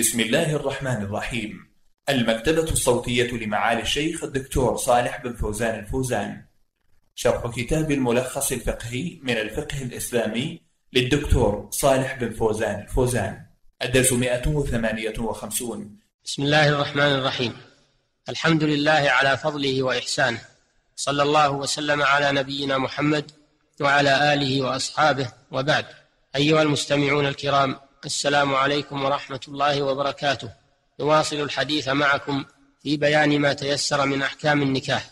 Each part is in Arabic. بسم الله الرحمن الرحيم. المكتبة الصوتية لمعالي الشيخ الدكتور صالح بن فوزان الفوزان، شرح كتاب الملخص الفقهي من الفقه الإسلامي للدكتور صالح بن فوزان الفوزان، الدرس 158. بسم الله الرحمن الرحيم. الحمد لله على فضله وإحسانه، صلى الله وسلم على نبينا محمد وعلى آله وأصحابه، وبعد. أيها المستمعون الكرام، السلام عليكم ورحمة الله وبركاته. نواصل الحديث معكم في بيان ما تيسر من أحكام النكاح.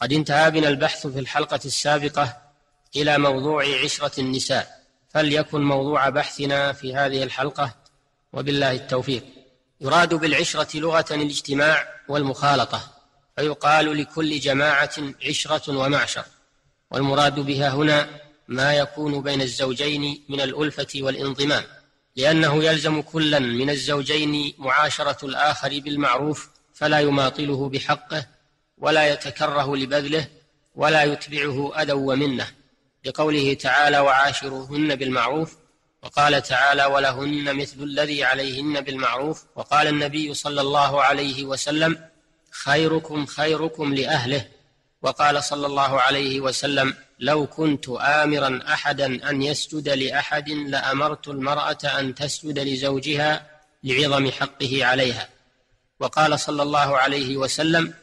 قد انتهى بنا البحث في الحلقة السابقة إلى موضوع عشرة النساء، فليكن موضوع بحثنا في هذه الحلقة وبالله التوفيق. يراد بالعشرة لغة الاجتماع والمخالطة، فيقال لكل جماعة عشرة ومعشر، والمراد بها هنا ما يكون بين الزوجين من الألفة والانضمام، لأنه يلزم كلا من الزوجين معاشرة الآخر بالمعروف، فلا يماطله بحقه ولا يتكره لبذله ولا يتبعه أذى ومنة، لقوله تعالى وعاشروهن بالمعروف، وقال تعالى ولهن مثل الذي عليهن بالمعروف، وقال النبي صلى الله عليه وسلم خيركم خيركم لأهله، وقال صلى الله عليه وسلم لو كنت آمرا أحدا أن يسجد لأحد لأمرت المرأة أن تسجد لزوجها لعظم حقه عليها، وقال صلى الله عليه وسلم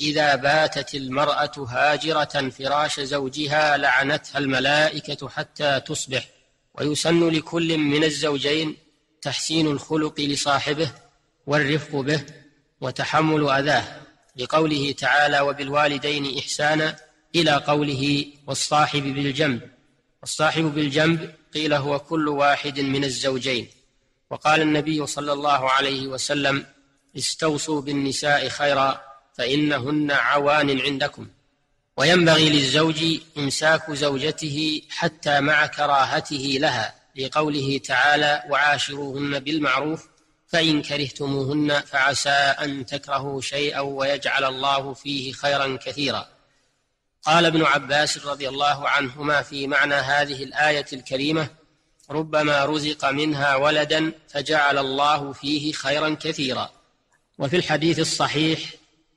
إذا باتت المرأة هاجرة فراش زوجها لعنتها الملائكة حتى تصبح. ويسن لكل من الزوجين تحسين الخلق لصاحبه والرفق به وتحمل أذاه، لقوله تعالى وبالوالدين إحسانا، إلى قوله والصاحب بالجنب. والصاحب بالجنب قيل هو كل واحد من الزوجين، وقال النبي صلى الله عليه وسلم استوصوا بالنساء خيرا فإنهن عوان عندكم. وينبغي للزوج إمساك زوجته حتى مع كراهته لها، لقوله تعالى وعاشروهن بالمعروف فإن كرهتموهن فعسى أن تكرهوا شيئا ويجعل الله فيه خيرا كثيرا. قال ابن عباس رضي الله عنهما في معنى هذه الآية الكريمة ربما رزق منها ولدا فجعل الله فيه خيرا كثيرا. وفي الحديث الصحيح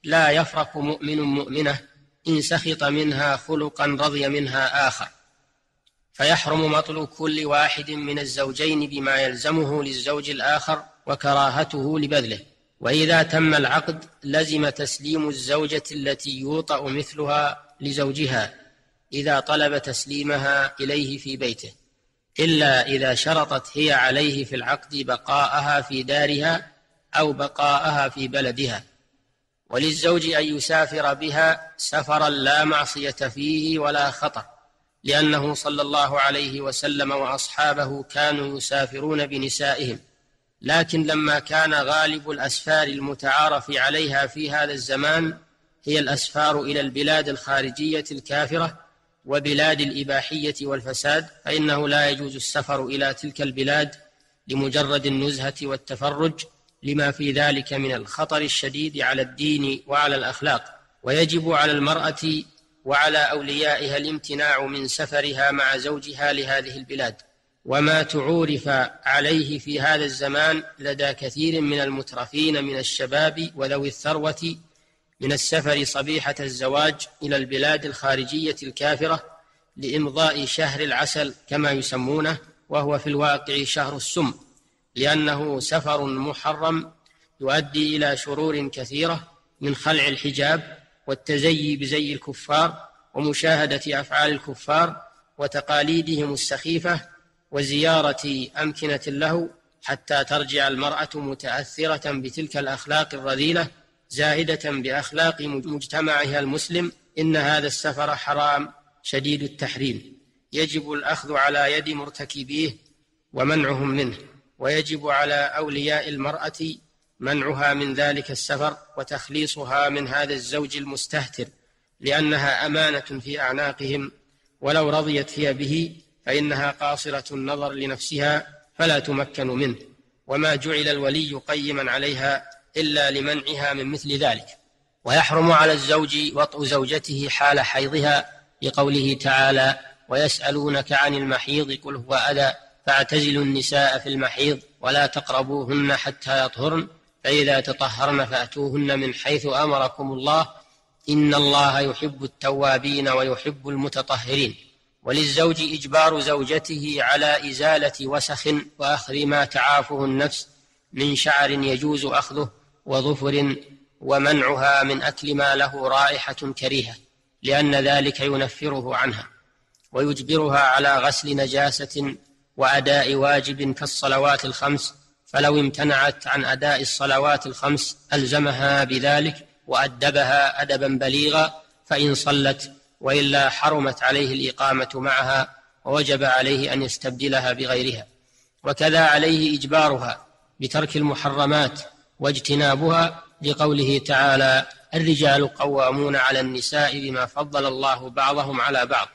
لا يفرق مؤمن مؤمنة إن سخط منها خلقا رضي منها آخر، فيحرم مطل كل واحد من الزوجين بما يلزمه للزوج الآخر وكراهته لبذله. وإذا تم العقد لزم تسليم الزوجة التي يوطأ مثلها لزوجها إذا طلب تسليمها إليه في بيته، إلا إذا شرطت هي عليه في العقد بقاءها في دارها أو بقاءها في بلدها. وللزوج أن يسافر بها سفرا لا معصية فيه ولا خطر، لأنه صلى الله عليه وسلم وأصحابه كانوا يسافرون بنسائهم، لكن لما كان غالب الأسفار المتعارف عليها في هذا الزمان هي الأسفار إلى البلاد الخارجية الكافرة وبلاد الإباحية والفساد، فإنه لا يجوز السفر إلى تلك البلاد لمجرد النزهة والتفرج، لما في ذلك من الخطر الشديد على الدين وعلى الأخلاق. ويجب على المرأة وعلى أوليائها الامتناع من سفرها مع زوجها لهذه البلاد، وما تعورف عليه في هذا الزمان لدى كثير من المترفين من الشباب وذوي الثروة من السفر صبيحة الزواج إلى البلاد الخارجية الكافرة لإمضاء شهر العسل كما يسمونه، وهو في الواقع شهر السم، لأنه سفر محرم يؤدي إلى شرور كثيرة من خلع الحجاب والتزيي بزي الكفار ومشاهدة أفعال الكفار وتقاليدهم السخيفة وزيارة أمكنة اللهو، حتى ترجع المرأة متأثرة بتلك الأخلاق الرذيلة زاهدة بأخلاق مجتمعها المسلم. إن هذا السفر حرام شديد التحريم، يجب الأخذ على يد مرتكبيه ومنعهم منه، ويجب على أولياء المرأة منعها من ذلك السفر وتخليصها من هذا الزوج المستهتر، لأنها أمانة في أعناقهم، ولو رضيت هي به فإنها قاصرة النظر لنفسها فلا تمكن منه، وما جعل الولي قيما عليها إلا لمنعها من مثل ذلك. ويحرم على الزوج وطء زوجته حال حيضها، لقوله تعالى ويسألونك عن المحيض قل هو أذى فاعتزلوا النساء في المحيض ولا تقربوهن حتى يطهرن، فإذا تطهرن فأتوهن من حيث أمركم الله، إن الله يحب التوابين ويحب المتطهرين. وللزوج إجبار زوجته على إزالة وسخ وأخذ ما تعافه النفس من شعر يجوز أخذه وظفر، ومنعها من أكل ما له رائحة كريهة لأن ذلك ينفره عنها، ويجبرها على غسل نجاسة وأداء واجب كالصلوات الخمس، فلو امتنعت عن أداء الصلوات الخمس ألزمها بذلك وأدبها أدبا بليغا، فإن صلت، وإلا حرمت عليه الإقامة معها ووجب عليه أن يستبدلها بغيرها. وكذا عليه إجبارها بترك المحرمات واجتنابها، لقوله تعالى: الرجال قوامون على النساء بما فضل الله بعضهم على بعض.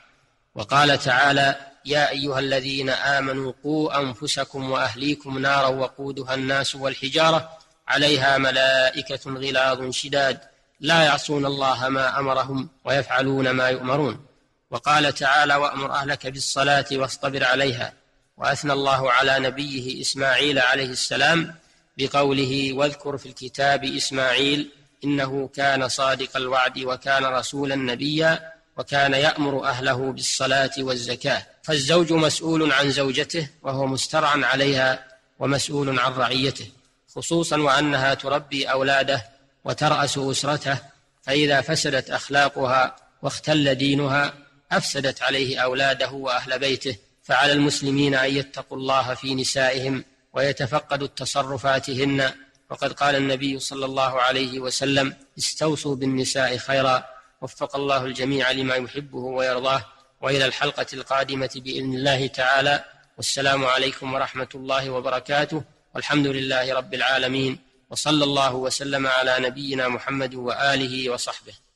وقال تعالى: يا أيها الذين آمنوا قوا أنفسكم وأهليكم نارا وقودها الناس والحجارة عليها ملائكة غلاظ شداد لا يعصون الله ما أمرهم ويفعلون ما يؤمرون. وقال تعالى: وأمر أهلك بالصلاة واصطبر عليها. وأثنى الله على نبيه إسماعيل عليه السلام بقوله: واذكر في الكتاب إسماعيل إنه كان صادق الوعد وكان رسولا نبيا وكان يأمر أهله بالصلاة والزكاة. فالزوج مسؤول عن زوجته وهو مسترعى عليها ومسؤول عن رعيته، خصوصا وأنها تربي أولاده وترأس أسرته، فإذا فسدت أخلاقها واختل دينها أفسدت عليه أولاده وأهل بيته. فعلى المسلمين أن يتقوا الله في نسائهم ويتفقدوا تصرفاتهن، وقد قال النبي صلى الله عليه وسلم: استوصوا بالنساء خيرا. وفق الله الجميع لما يحبه ويرضاه، وإلى الحلقة القادمة بإذن الله تعالى، والسلام عليكم ورحمة الله وبركاته، والحمد لله رب العالمين، وصلى الله وسلم على نبينا محمد وآله وصحبه.